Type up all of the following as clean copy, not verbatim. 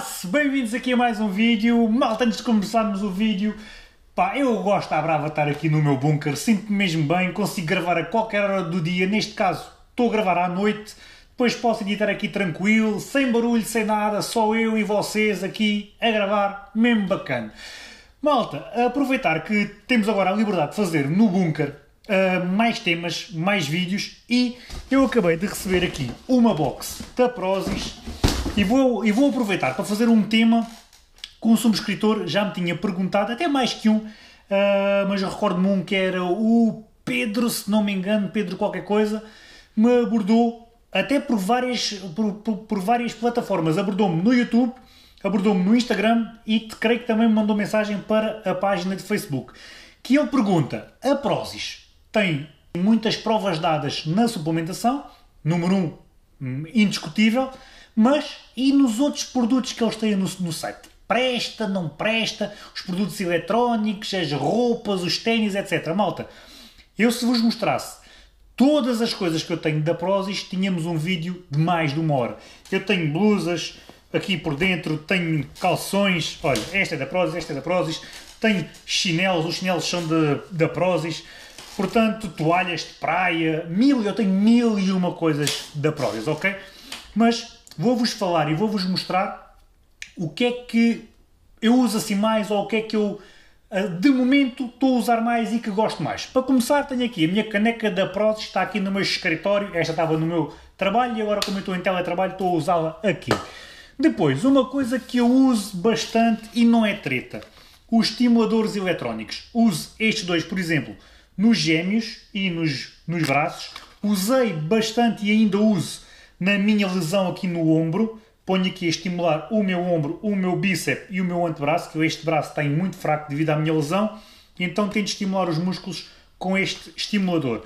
Olás, bem-vindos aqui a mais um vídeo. Malta, antes de começarmos o vídeo, pá, eu gosto à brava de estar aqui no meu bunker, sinto-me mesmo bem, consigo gravar a qualquer hora do dia, neste caso estou a gravar à noite, depois posso editar aqui tranquilo, sem barulho, sem nada, só eu e vocês aqui a gravar, mesmo bacana. Malta, aproveitar que temos agora a liberdade de fazer no bunker mais temas, mais vídeos, e eu acabei de receber aqui uma box da Prozis e vou aproveitar para fazer um tema que um subscritor já me tinha perguntado, até mais que um, mas eu recordo-me um que era o Pedro, se não me engano, Pedro qualquer coisa, me abordou até por várias plataformas, abordou-me no YouTube, abordou-me no Instagram e creio que também me mandou mensagem para a página de Facebook, que ele pergunta: a Prozis tem muitas provas dadas na suplementação, número 1, indiscutível, mas e nos outros produtos que eles têm no site? Presta, não presta? Os produtos eletrónicos, as roupas, os ténis, etc. Malta, eu se vos mostrasse todas as coisas que eu tenho da Prozis, tínhamos um vídeo de mais de uma hora. Eu tenho blusas aqui por dentro, tenho calções, olha, esta é da Prozis, tenho chinelos, os chinelos são da Prozis, portanto, toalhas de praia, eu tenho 1001 coisas da Prozis, ok? Mas vou-vos falar e vou-vos mostrar o que é que eu uso assim mais, ou o que é que eu de momento estou a usar mais e que gosto mais. Para começar, tenho aqui a minha caneca da Prozis, está aqui no meu escritório, esta estava no meu trabalho e agora, como eu estou em teletrabalho, estou a usá-la aqui. Depois, uma coisa que eu uso bastante e não é treta, os estimuladores eletrónicos. Uso estes dois, por exemplo, nos gêmeos e nos braços. Usei bastante e ainda uso na minha lesão aqui no ombro. Ponho aqui a estimular o meu ombro, o meu bíceps e o meu antebraço, que este braço tem muito fraco devido à minha lesão, então tento estimular os músculos com este estimulador.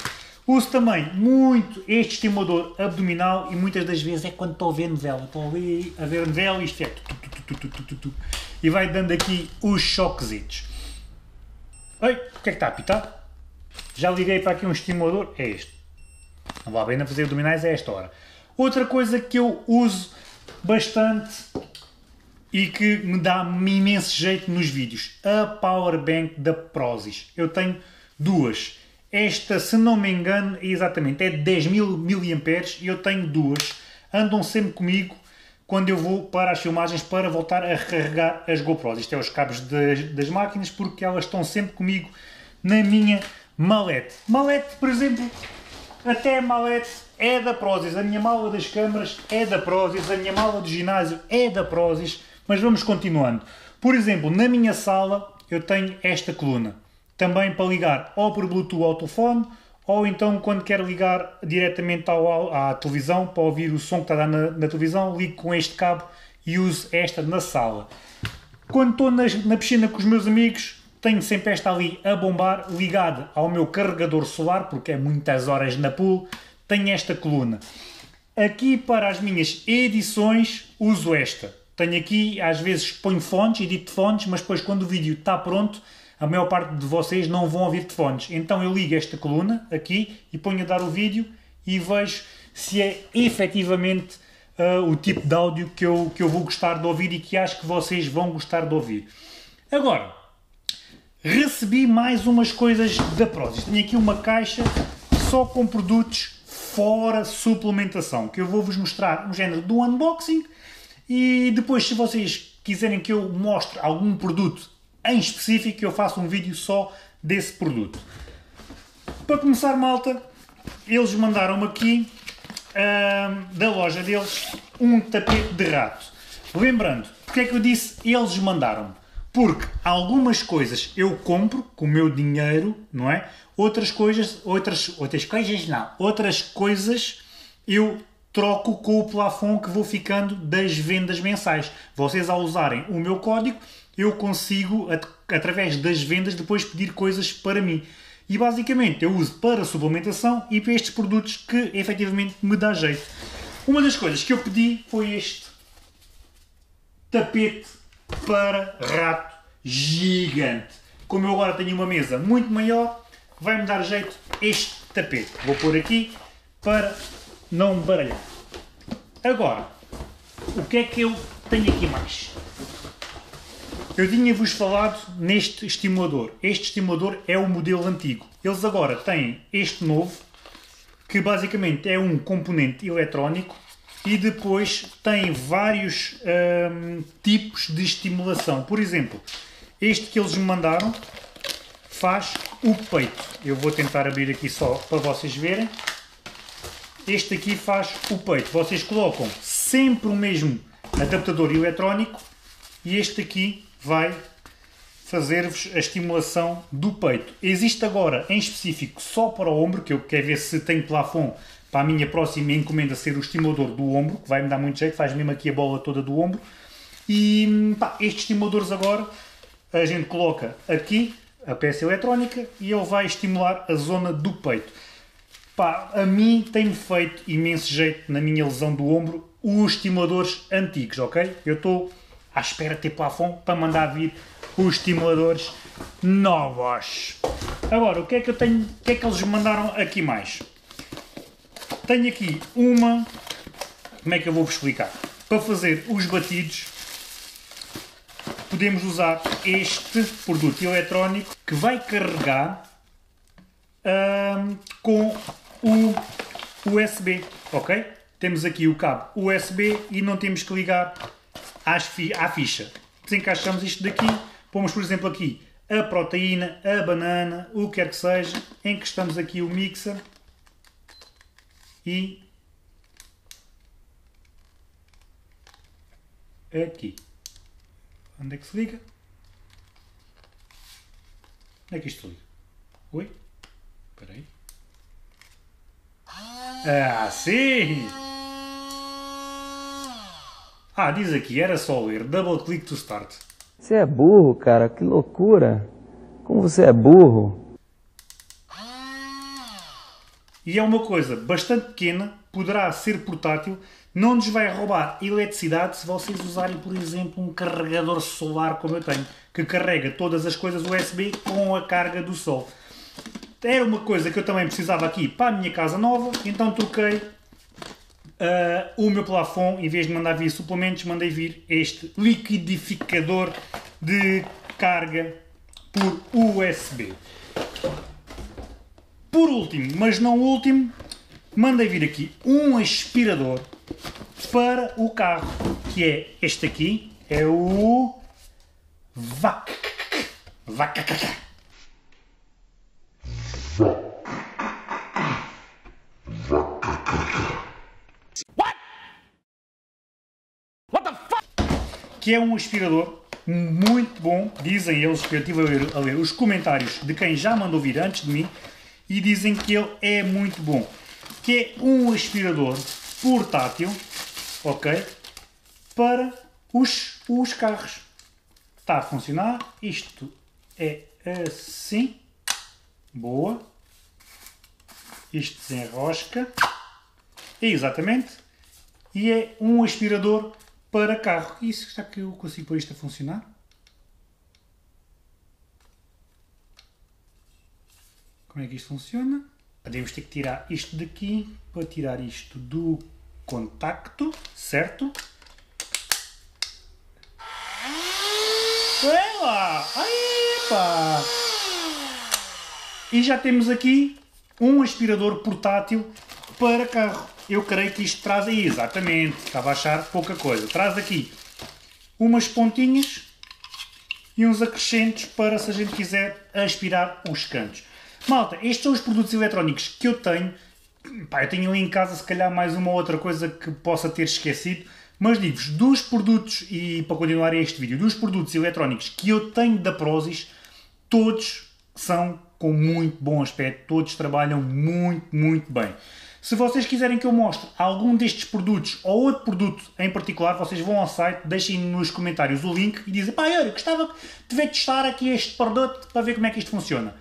Uso também muito este estimulador abdominal e muitas das vezes é quando estou a ver novela. Estou ali a ver novela e isto é e vai dando aqui os choquezitos. Oi, o que é que está a apitar? Já liguei para aqui um estimulador, é este. Não vale a pena fazer abdominais a esta hora. Outra coisa que eu uso bastante e que me dá imenso jeito nos vídeos, a Powerbank da Prozis. Eu tenho duas. Esta, se não me engano, é exatamente, é de 10.000 mAh e eu tenho duas. Andam sempre comigo quando eu vou para as filmagens para voltar a recarregar as GoPros. Isto é os cabos das máquinas, porque elas estão sempre comigo na minha malete. Malete, por exemplo, até a malete é da Prozis. A minha mala das câmaras é da Prozis. A minha mala do ginásio é da Prozis. Mas vamos continuando. Por exemplo, na minha sala eu tenho esta coluna, também para ligar ou por Bluetooth ao telefone, ou então quando quero ligar diretamente à televisão, para ouvir o som que está a dar na televisão, ligo com este cabo e uso esta na sala. Quando estou na piscina com os meus amigos, tenho sempre esta ali a bombar, ligada ao meu carregador solar, porque é muitas horas na pool, tenho esta coluna. Aqui para as minhas edições uso esta. Tenho aqui, às vezes ponho fontes, edito fontes, mas depois quando o vídeo está pronto, a maior parte de vocês não vão ouvir de fones. Então eu ligo esta coluna aqui e ponho a dar o vídeo e vejo se é efetivamente o tipo de áudio que eu vou gostar de ouvir e que acho que vocês vão gostar de ouvir. Agora, recebi mais umas coisas da Prozis. Tenho aqui uma caixa só com produtos fora suplementação, que eu vou-vos mostrar um género de unboxing e depois, se vocês quiserem que eu mostre algum produto em específico, eu faço um vídeo só desse produto. Para começar, malta, eles mandaram-me aqui, da loja deles, um tapete de rato. Lembrando, porque é que eu disse eles mandaram-me? Porque algumas coisas eu compro com o meu dinheiro, não é? Outras coisas eu troco com o plafond que vou ficando das vendas mensais. Vocês, ao usarem o meu código, eu consigo, através das vendas, depois pedir coisas para mim. E basicamente eu uso para suplementação e para estes produtos que efetivamente me dá jeito. Uma das coisas que eu pedi foi este tapete para rato gigante. Como eu agora tenho uma mesa muito maior, vai-me dar jeito este tapete. Vou pôr aqui para não me baralhar. Agora, o que é que eu tenho aqui mais. Eu tinha-vos falado neste estimulador. Este estimulador é o modelo antigo. Eles agora têm este novo, que basicamente é um componente eletrónico e depois tem vários tipos de estimulação. Por exemplo, este que eles me mandaram faz o peito. Eu vou tentar abrir aqui só para vocês verem. Este aqui faz o peito. Vocês colocam sempre o mesmo adaptador eletrónico e este aqui vai fazer-vos a estimulação do peito. Existe agora em específico só para o ombro, que eu quero ver se tenho plafond para a minha próxima encomenda ser o estimulador do ombro, que vai-me dar muito jeito, faz mesmo aqui a bola toda do ombro. E pá, estes estimuladores agora, a gente coloca aqui a peça eletrónica e ele vai estimular a zona do peito. Pá, a mim tem-me feito imenso jeito na minha lesão do ombro os estimuladores antigos, ok? Eu estou à espera de ter plafond para mandar vir os estimuladores novos. Agora, o que é que eu tenho, o que é que eles me mandaram aqui mais? Tenho aqui uma, como é que eu vou-vos explicar? Para fazer os batidos, podemos usar este produto eletrónico que vai carregar com o USB, ok? Temos aqui o cabo USB e não temos que ligar à ficha. Desencaixamos isto daqui, pomos por exemplo aqui a proteína, a banana, o que quer que seja, encostamos aqui o mixer e aqui. Onde é que se liga? Onde é que isto se liga? Oi? Espera aí. Ah, sim! Ah, diz aqui, era só ler. Double click to start. Você é burro, cara. Que loucura. Como você é burro. E é uma coisa bastante pequena. Poderá ser portátil. Não nos vai roubar eletricidade se vocês usarem, por exemplo, um carregador solar como eu tenho, que carrega todas as coisas USB com a carga do sol. Era uma coisa que eu também precisava aqui para a minha casa nova, então troquei o meu plafond. Em vez de mandar vir suplementos, mandei vir este liquidificador de carga por USB. Por último, mas não último, mandei vir aqui um aspirador para o carro, que é este aqui, é o What the fuck? Que é um aspirador muito bom, dizem eles, que eu estive a ler os comentários de quem já mandou vir antes de mim e dizem que ele é muito bom, que é um aspirador portátil, ok, para os carros. Está a funcionar, isto é assim, boa, isto desenrosca, é exatamente, e é um aspirador para carro. E será que eu consigo pôr isto a funcionar? Como é que isto funciona? Podemos ter que tirar isto daqui, para tirar isto do contacto, certo? Ela! Epa! E já temos aqui um aspirador portátil para carro. Eu creio que isto traz aí, exatamente, estava a achar pouca coisa. Traz aqui umas pontinhas e uns acrescentos para, se a gente quiser, aspirar os cantos. Malta, estes são os produtos eletrónicos que eu tenho. Pá, eu tenho ali em casa, se calhar, mais uma outra coisa que possa ter esquecido. Mas digo-vos, dos produtos, e para continuar este vídeo, dos produtos eletrónicos que eu tenho da Prozis, todos são com muito bom aspecto, todos trabalham muito, muito bem. Se vocês quiserem que eu mostre algum destes produtos ou outro produto em particular, vocês vão ao site, deixem nos comentários o link e dizem: pá, eu gostava de ver testar aqui este produto para ver como é que isto funciona.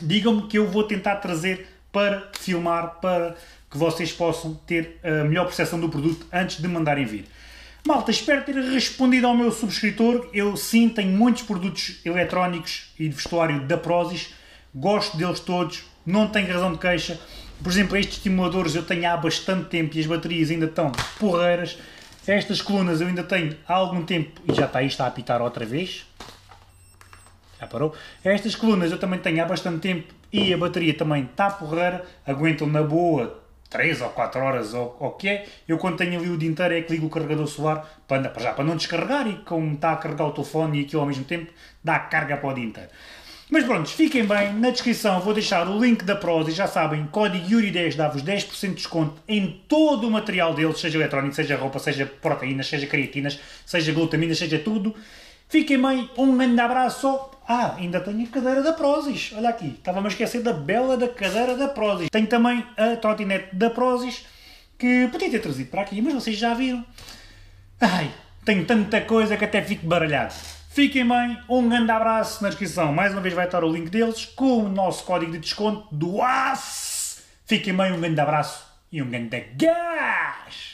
Digam-me que eu vou tentar trazer para filmar, para que vocês possam ter a melhor percepção do produto antes de mandarem vir. Malta, espero ter respondido ao meu subscritor. Eu sim tenho muitos produtos eletrónicos e de vestuário da Prozis, gosto deles todos, não tenho razão de queixa. Por exemplo, estes estimuladores eu tenho há bastante tempo e as baterias ainda estão porreiras. Estas colunas eu ainda tenho há algum tempo, e já está aí, está a apitar outra vez. Já parou. Estas colunas eu também tenho há bastante tempo e a bateria também está porreira, aguentam na boa 3 ou 4 horas ou o que é. Eu quando tenho ali o dia inteiro é que ligo o carregador solar para não descarregar, e como está a carregar o telefone e aquilo ao mesmo tempo, dá carga para o dia inteiro. Mas pronto, fiquem bem, na descrição vou deixar o link da Prozis, já sabem, código Yuri10 dá-vos 10% de desconto em todo o material deles, seja eletrónico, seja roupa, seja proteínas, seja creatinas, seja glutaminas, seja tudo. Fiquem bem, um grande abraço. Ah, ainda tenho a cadeira da Prozis, olha aqui, estava-me a esquecer da bela da cadeira da Prozis. Tenho também a trotinete da Prozis, que podia ter trazido para aqui, mas vocês já viram. Ai, tenho tanta coisa que até fico baralhado. Fiquem bem, um grande abraço. Na descrição, mais uma vez, vai estar o link deles com o nosso código de desconto do AS. Fiquem bem, um grande abraço e um grande gás!